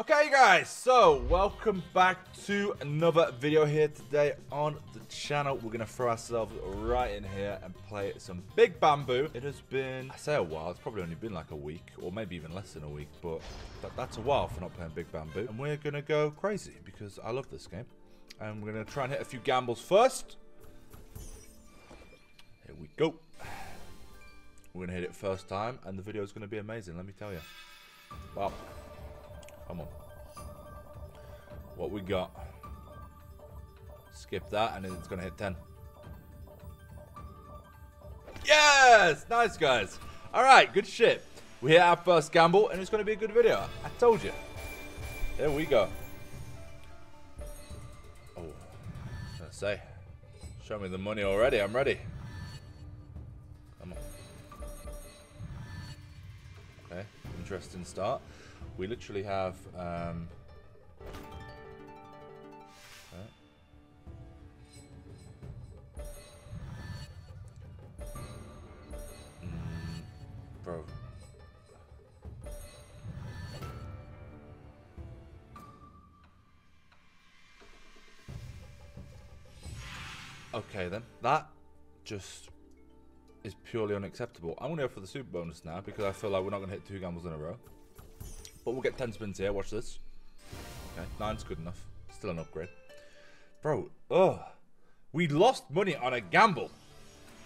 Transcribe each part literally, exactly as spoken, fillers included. Okay guys, so welcome back to another video here today on the channel. We're gonna throw ourselves right in here and play some Big Bamboo. It has been, I say a while, it's probably only been like a week or maybe even less than a week, but that, that's a while for not playing Big Bamboo. And we're gonna go crazy because I love this game. And we're gonna try and hit a few gambles first. Here we go. We're gonna hit it first time and the video is gonna be amazing, let me tell you. Well, come on. What we got? Skip that and it's going to hit ten. Yes! Nice, guys. All right, good shit. We hit our first gamble and it's going to be a good video. I told you. There we go. Oh, I was going to say, show me the money already. I'm ready. Come on. Okay, interesting start. We literally have, um, okay. mm, bro. Okay then, that just is purely unacceptable. I'm gonna go for the super bonus now because I feel like we're not gonna hit two gambles in a row. But we'll get ten spins here. Watch this. Okay, nine's good enough. Still an upgrade, bro. Oh, we lost money on a gamble.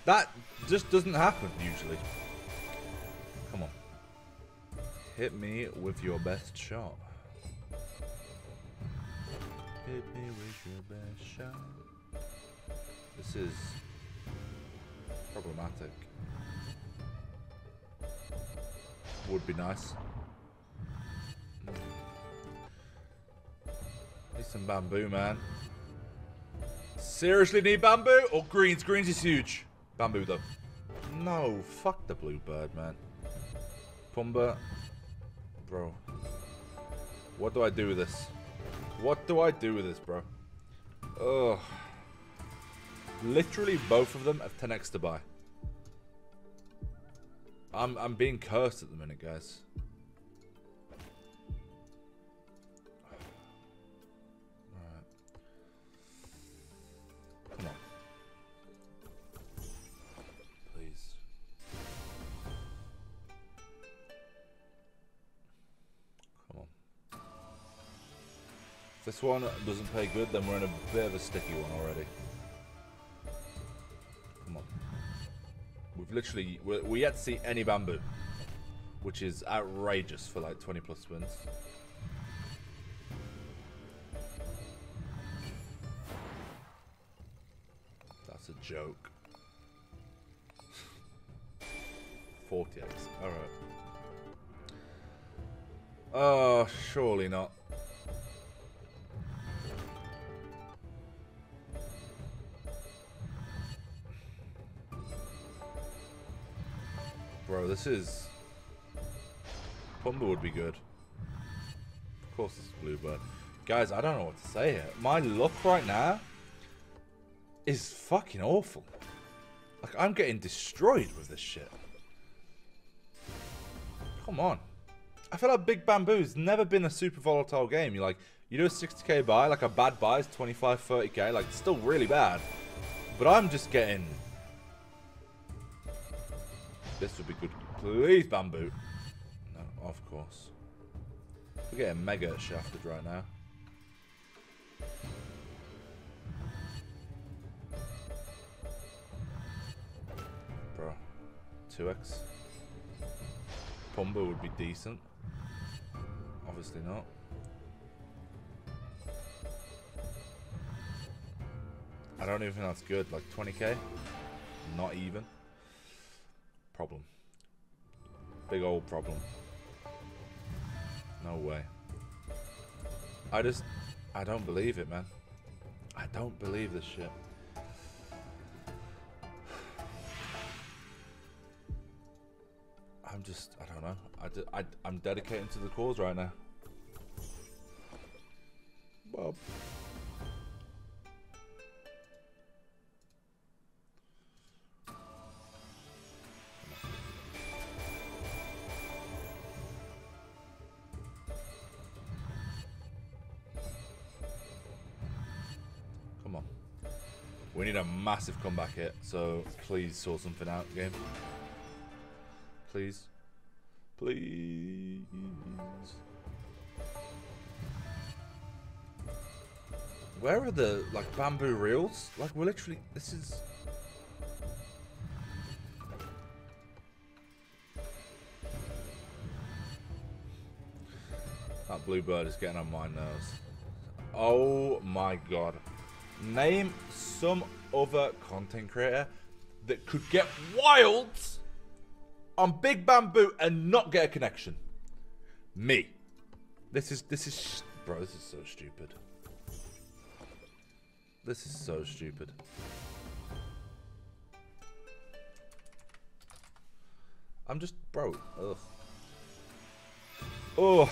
That just doesn't happen usually. Come on, hit me with your best shot. Hit me with your best shot. This is problematic. Would be nice. Need some bamboo, man. Seriously need bamboo or greens? Greens is huge. Bamboo, though. No, fuck the bluebird, man. Pumba. Bro. What do I do with this? What do I do with this, bro? Ugh. Literally both of them have ten X to buy. I'm, I'm being cursed at the minute, guys. If this one doesn't pay good, then we're in a bit of a sticky one already. Come on. We've literally... We're, we yet to see any bamboo. Which is outrageous for like twenty plus spins. That's a joke. forty X. Alright. Oh, surely not. Bro, this is... Pumba would be good. Of course it's bluebird. Guys, I don't know what to say here. My luck right now is fucking awful. Like, I'm getting destroyed with this shit. Come on. I feel like Big Bamboo's never been a super volatile game. You like, you do a sixty K buy, like a bad buy is twenty-five, thirty K. Like, it's still really bad. But I'm just getting... This would be good. Please, bamboo. No, of course. We're getting mega shafted right now. Bro. two X. Pumba would be decent. Obviously not. I don't even think that's good. Like twenty K? Not even. Problem. Big old problem. No way. I just... I don't believe it, man. I don't believe this shit. I'm just... I don't know. I just, I, I'm dedicating to the cause right now. Well... We need a massive comeback hit, so please sort something out, game. Please. Please. Where are the, like, bamboo reels? Like, we're literally... This is... That bluebird is getting on my nerves. Oh my god. Name some other content creator that could get wild on Big Bamboo and not get a connection. Me. This is... This is... Bro, this is so stupid. This is so stupid. I'm just, bro. Ugh. Oh.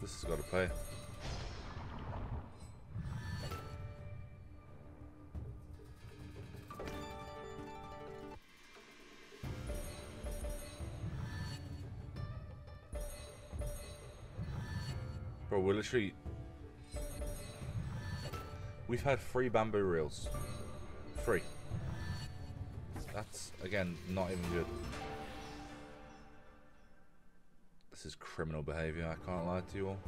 This has got to pay. Bro, we're literally... We've had three bamboo reels. Three. That's, again, not even good. This is criminal behaviour, I can't lie to you all.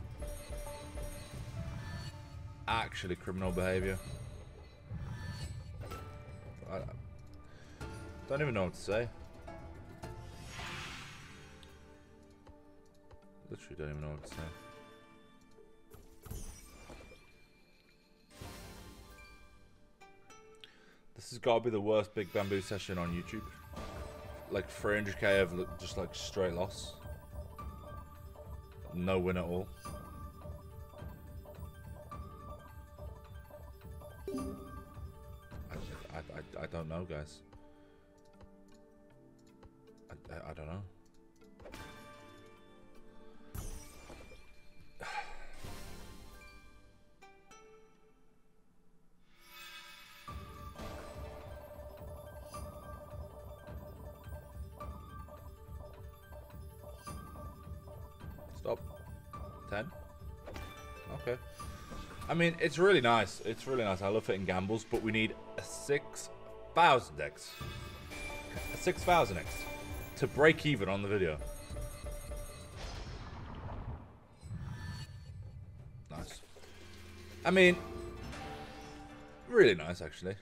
Actually criminal behaviour. I don't even know what to say. Literally don't even know what to say. This has got to be the worst Big Bamboo session on YouTube. Like three hundred K of just like straight loss. No win at all. I, I, I, I don't know, guys. I, I, I don't know. Stop. ten. Okay. I mean, it's really nice. It's really nice. I love it in gambles, but we need a six thousand X. A six thousand X to break even on the video. Nice. I mean, really nice, actually.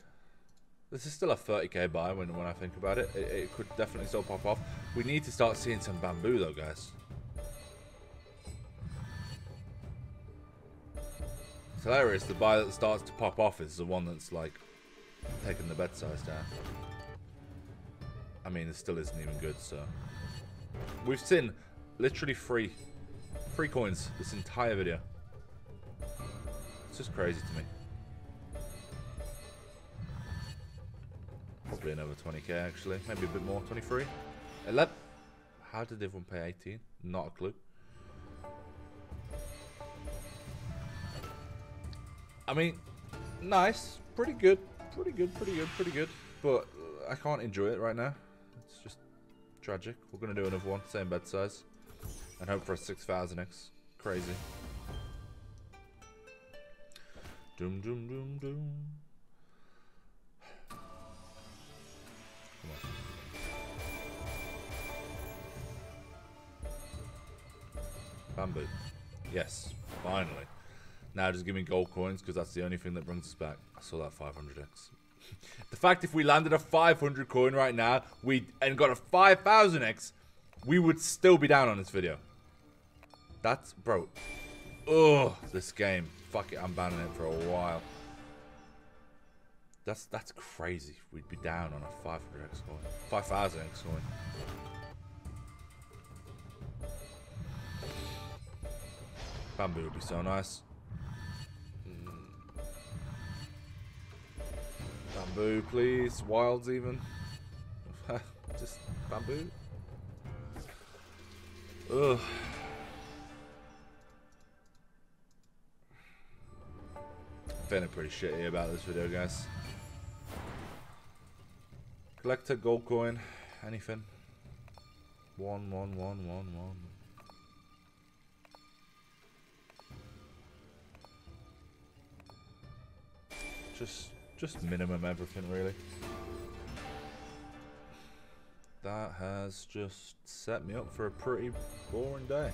This is still a thirty K buy when, when I think about it. it. It could definitely still pop off. We need to start seeing some bamboo, though, guys. It's hilarious, the buy that starts to pop off is the one that's like taking the bed size down. I mean, it still isn't even good, so. We've seen literally three, three coins this entire video. It's just crazy to me. Probably another twenty K actually, maybe a bit more, twenty-three. eleven. How did everyone pay eighteen? Not a clue. I mean, nice, pretty good, pretty good, pretty good, pretty good, but I can't enjoy it right now. It's just tragic. We're going to do another one, same bed size, and hope for a six thousand X. Crazy. Doom, doom, doom, doom. Come on. Bamboo. Yes, finally. Now just give me gold coins, because that's the only thing that brings us back. I saw that five hundred X. The fact if we landed a five hundred coin right now, we and got a five thousand X, we would still be down on this video. That's, bro. Ugh, this game. Fuck it, I'm banning it for a while. That's, that's crazy. We'd be down on a five hundred X coin. five thousand X coin. Bamboo would be so nice. Bamboo, please. Wilds, even. Just bamboo. Ugh. I'm feeling pretty shitty about this video, guys. Collector, gold coin, anything. One, one, one, one, one. just just minimum everything really. That has just set me up for a pretty boring day.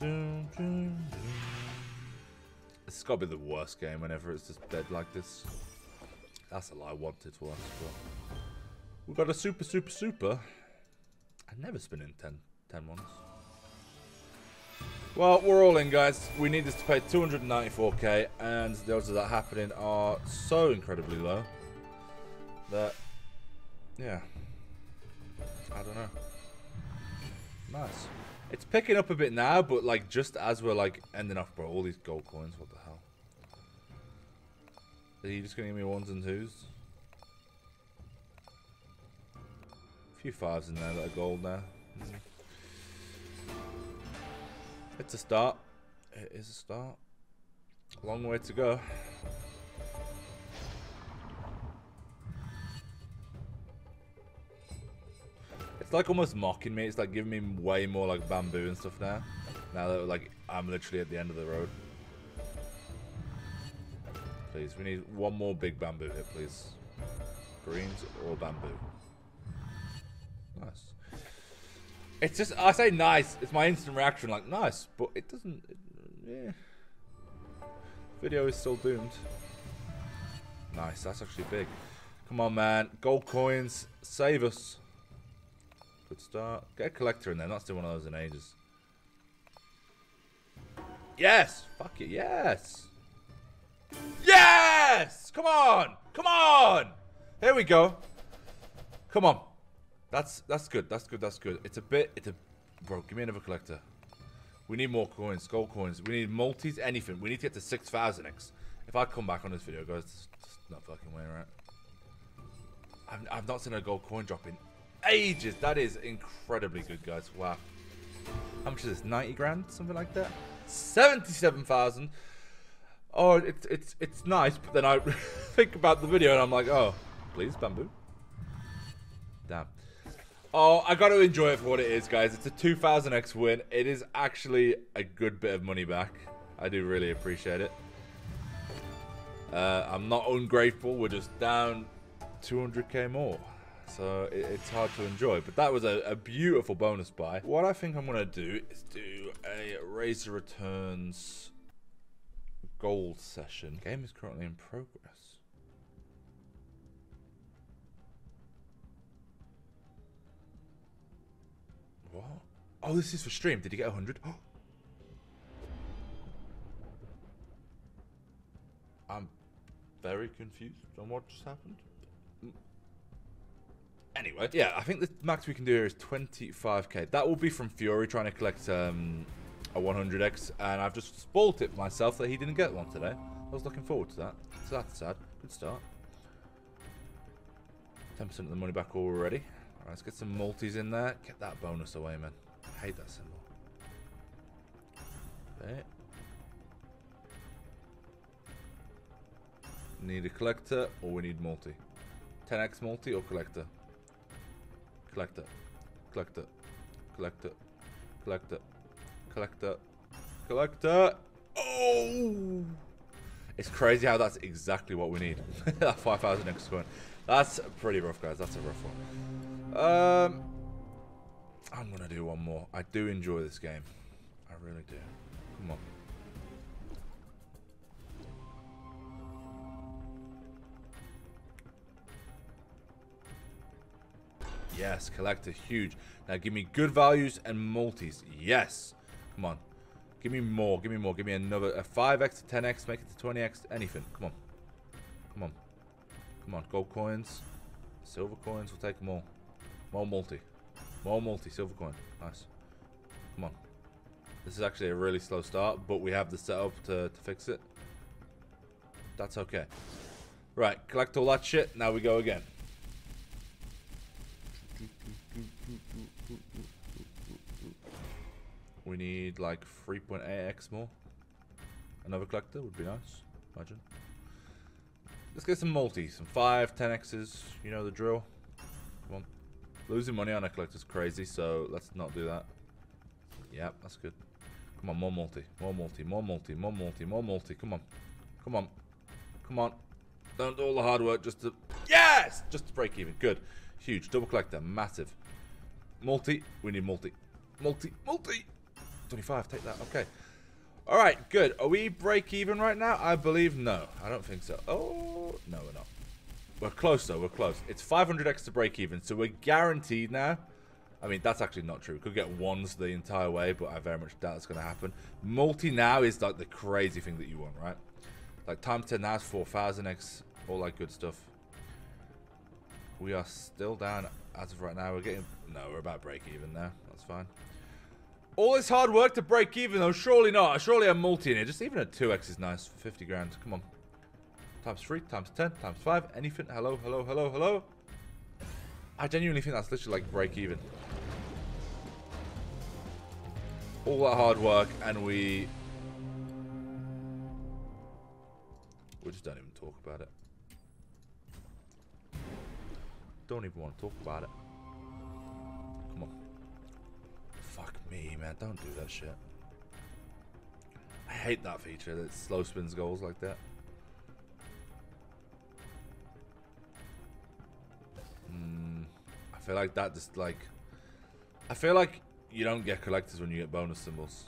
Nice. It's gotta be the worst game whenever it's just dead like this. That's a lie, I wanted to ask for. We've got a super, super, super. I've never spin in ten, ten ones. Well, we're all in, guys. We need this to pay two hundred ninety-four K, and the odds of that happening are so incredibly low that, yeah, I don't know. Nice. It's picking up a bit now, but like just as we're like ending off, bro, all these gold coins, what the hell? Are you just gonna give me ones and twos? A few fives in there that are gold now. Mm-hmm. It's a start. It is a start. Long way to go. It's like almost mocking me. It's like giving me way more like bamboo and stuff now. Now that like I'm literally at the end of the road. Please, we need one more big bamboo hit, please. Greens or bamboo. Nice. It's just I say nice. It's my instant reaction, like nice, but it doesn't. It, yeah. Video is still doomed. Nice. That's actually big. Come on, man. Gold coins, save us. Good start. Get a collector in there. Not still one of those in ages. Yes! Fuck it, yes! Yes! Come on! Come on! Here we go. Come on. That's that's good. That's good. That's good. It's a bit. It's a bro. Give me another collector. We need more coins. Gold coins. We need multis. Anything. We need to get to six thousand X. If I come back on this video, guys, it's just not fucking way, right? I've I've not seen a gold coin drop in ages. That is incredibly good, guys. Wow. How much is this? Ninety grand, something like that. Seventy-seven thousand. Oh, it's it's it's nice, but then I think about the video and I'm like, oh, please, bamboo. Damn. Oh, I got to enjoy it for what it is, guys. It's a two thousand X win. It is actually a good bit of money back. I do really appreciate it. Uh, I'm not ungrateful. We're just down two hundred K more, so it, it's hard to enjoy. But that was a, a beautiful bonus buy. What I think I'm gonna do is do a Razor Returns gold session. Game is currently in progress. What? Oh, this is for stream. Did he get one hundred? I'm very confused on what just happened. Anyway, yeah, I think the max we can do here is twenty-five K. That will be from Fury trying to collect um, a one hundred X, and I've just spoiled it myself that he didn't get one today. I was looking forward to that. So that's sad. Good start. ten percent of the money back already. All right, let's get some multis in there. Get that bonus away, man. I hate that symbol. Okay. Need a collector or we need multi. ten X multi or collector? Collector. Collector. Collector. Collector. Collector. Collector. Oh! It's crazy how that's exactly what we need. That five thousand X coin. That's pretty rough, guys. That's a rough one. Um, I'm going to do one more. I do enjoy this game. I really do. Come on. Yes, collector, huge. Now give me good values and multis. Yes. Come on. Give me more. Give me more. Give me another a five X to ten X. Make it to twenty X. Anything. Come on. Come on. Come on. Gold coins. Silver coins. We'll take them all. More multi. More multi. Silver coin. Nice. Come on. This is actually a really slow start, but we have the setup to, to fix it. That's okay. Right. Collect all that shit. Now we go again. We need like three point eight X more. Another collector would be nice. Imagine. Let's get some multi, some five, ten X's. You know the drill. Come on. Losing money on a collector's crazy, so let's not do that. Yep, that's good. Come on, more multi, more multi, more multi, more multi, more multi. Come on, come on, come on. Don't do all the hard work just to... Yes! Just to break even. Good. Huge. Double collector. Massive. Multi. We need multi. Multi. Multi. twenty-five. Take that. Okay. All right. Good. Are we break even right now? I believe no. I don't think so. Oh, no, we're not. We're close, though. We're close. It's five hundred X to break even, so we're guaranteed now. I mean, that's actually not true. We could get ones the entire way, but I very much doubt it's going to happen. Multi now is, like, the crazy thing that you want, right? Like, time ten now is four thousand X, all that good stuff. We are still down as of right now. We're getting... No, we're about break even now. That's fine. All this hard work to break even, though. Surely not. Surely a multi in here. Just even a two X is nice for fifty grand. Come on. Times three, times ten, times five. Anything. Hello, hello, hello, hello. I genuinely think that's literally like break even. All that hard work, and we... We just don't even talk about it. Don't even want to talk about it. Come on. Fuck me, man. Don't do that shit. I hate that feature that slow spins goals like that. Mm, I feel like that just like... I feel like you don't get collectors when you get bonus symbols.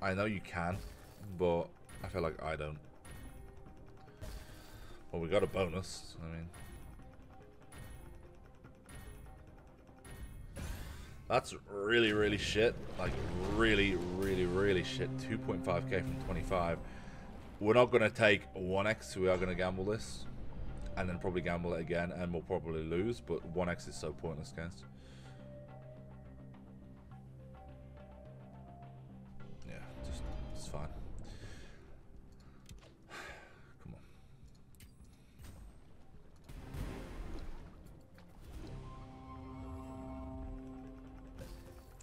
I know you can, but I feel like I don't. Well, we got a bonus. I mean, that's really, really shit. Like, really, really, really shit. two point five K from twenty-five. We're not going to take one X. We are going to gamble this. And then probably gamble it again. And we'll probably lose. But one X is so pointless, guys. Yeah, just, it's fine.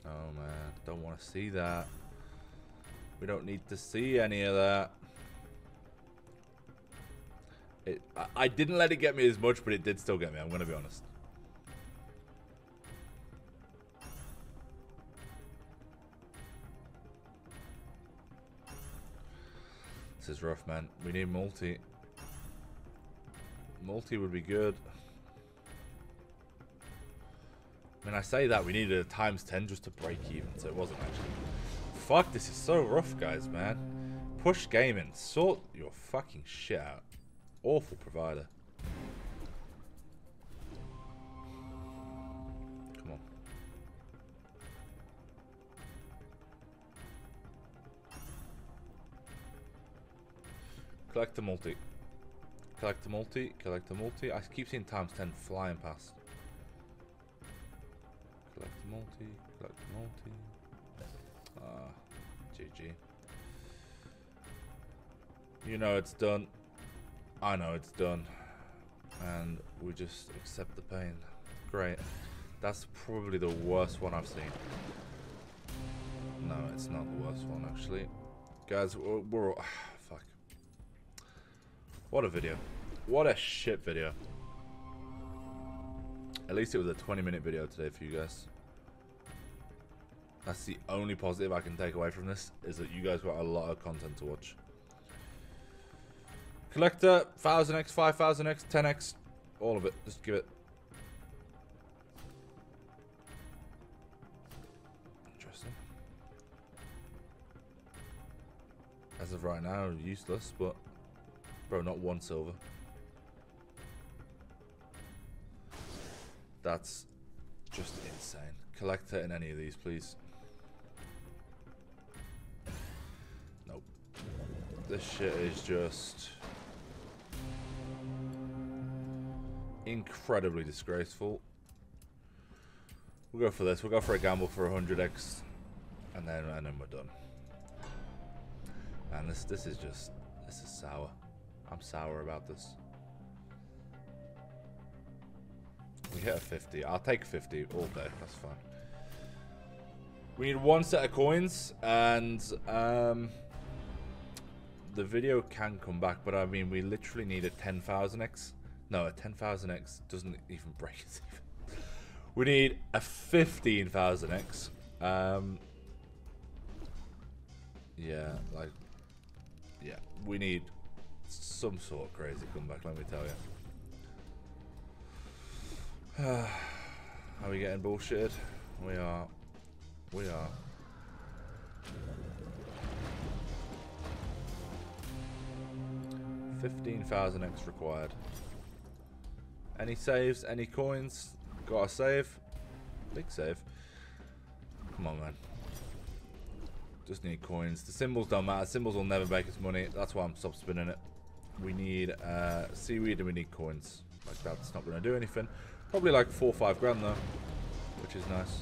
Oh man, don't want to see that. We don't need to see any of that. It, I, I didn't let it get me as much, but it did still get me, I'm going to be honest. This is rough, man. We need multi. Multi would be good. I mean, I say that we needed a times ten just to break even, so it wasn't actually. Fuck, this is so rough, guys, man. Push Gaming, sort your fucking shit out. Awful provider. Come on. Collect the multi. Collect the multi. Collect the multi. I keep seeing times ten flying past. Collect the multi, collect the multi. Ah, G G. You know it's done. I know it's done. And we just accept the pain. Great. That's probably the worst one I've seen. No, it's not the worst one, actually. Guys, we're, we're all... Fuck. What a video. What a shit video. At least it was a twenty minute video today for you guys. That's the only positive I can take away from this, is that you guys got a lot of content to watch. Collector, one thousand X, five thousand X, ten X, all of it. Just give it. Interesting. As of right now, useless, but... Bro, not one silver. That's just insane. Collector in any of these, please. Nope. This shit is just... incredibly disgraceful. We'll go for this. We'll go for a gamble for one hundred X. And then, and then we're done. Man, this, this is just... This is sour. I'm sour about this. We hit a fifty. I'll take fifty all day. That's fine. We need one set of coins, and um, the video can come back. But I mean, we literally need a ten thousand X. No, a ten thousand X doesn't even break it. Even. We need a fifteen thousand X. Um, Yeah, like, yeah, we need some sort of crazy comeback, let me tell you. Are we getting bullshitted? We are. We are. fifteen thousand X required. Any saves? Any coins? Got a save. Big save. Come on, man. Just need coins. The symbols don't matter. Symbols will never make us money. That's why I'm stop spinning it. We need uh, seaweed and we need coins. Like, that's not going to do anything. Probably like four or five grand though, which is nice,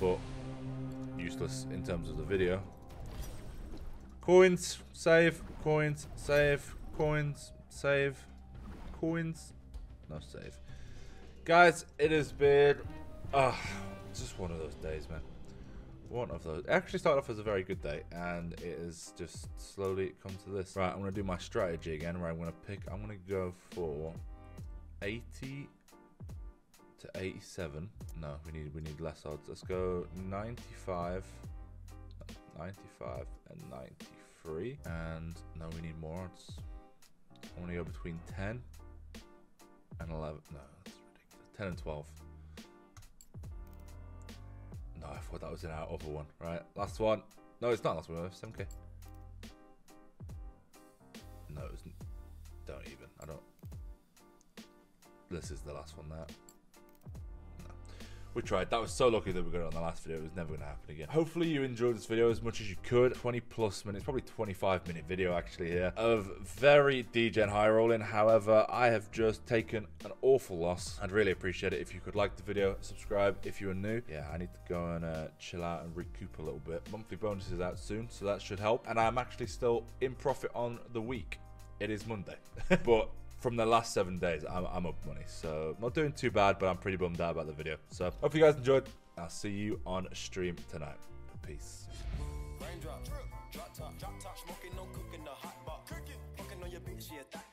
but useless in terms of the video. Coins, save, coins, save, coins, save, coins. No save. Guys, it has been uh, just one of those days, man. One of those. It actually started off as a very good day, and it has just slowly come to this. Right, I'm gonna do my strategy again. Right, I'm gonna pick. I'm gonna go for eighty to eighty-seven. No, we need we need less odds. Let's go ninety-five, ninety-five, and ninety-three. And no, we need more odds. I'm gonna go between ten and eleven. No, that's ridiculous. ten and twelve. No, I thought that was in our other one. Right, last one. No, it's not last one. seven K. No, it's don't even. I don't. This is the last one there. No. We tried. That was so lucky that we got it on the last video. It was never going to happen again. Hopefully you enjoyed this video as much as you could. twenty plus minutes, probably twenty-five minute video actually here of very D Gen high rolling. However, I have just taken an awful loss. I'd really appreciate it if you could like the video, subscribe if you are new. Yeah, I need to go and uh, chill out and recoup a little bit. Monthly bonus is out soon, so that should help. And I'm actually still in profit on the week. It is Monday. But from the last seven days, I'm, I'm up money. So not doing too bad, but I'm pretty bummed out about the video. So hope you guys enjoyed. I'll see you on stream tonight. Peace. Raindrop, drip, drop top, drop top, smoking, no cooking, the hot pot, cooking, fucking on your bitch, yeah, that